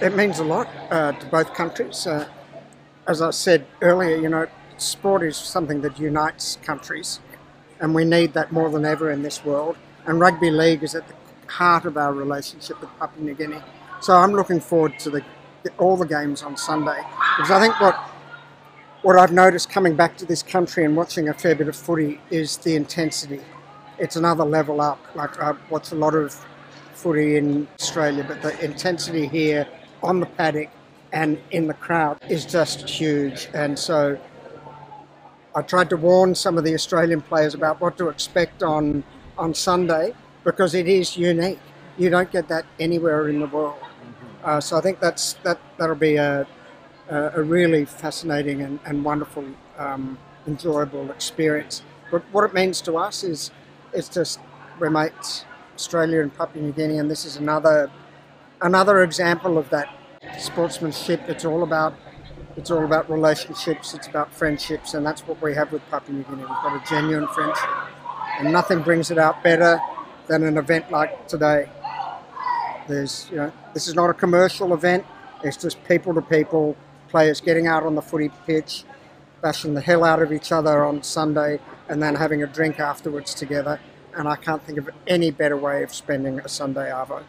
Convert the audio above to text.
It means a lot to both countries. As I said earlier, you know, sport is something that unites countries, and we need that more than ever in this world. And rugby league is at the heart of our relationship with Papua New Guinea. So I'm looking forward to all the games on Sunday, because I think what I've noticed coming back to this country and watching a fair bit of footy is the intensity. It's another level up. Like, I watch a lot of footy in Australia, but the intensity here on the paddock and in the crowd is just huge. And so I tried to warn some of the Australian players about what to expect on Sunday, because it is unique. You don't get that anywhere in the world. So I think that'll be a really fascinating and wonderful, enjoyable experience. But what it means to us is it's just, we're mates, Australia and Papua New Guinea, and this is another example of that sportsmanship. It's all about relationships, it's about friendships, and that's what we have with Papua New Guinea. We've got a genuine friendship, and nothing brings it out better than an event like today. This is not a commercial event. It's just people to people, players getting out on the footy pitch, bashing the hell out of each other on Sunday, and then having a drink afterwards together. And I can't think of any better way of spending a Sunday arvo.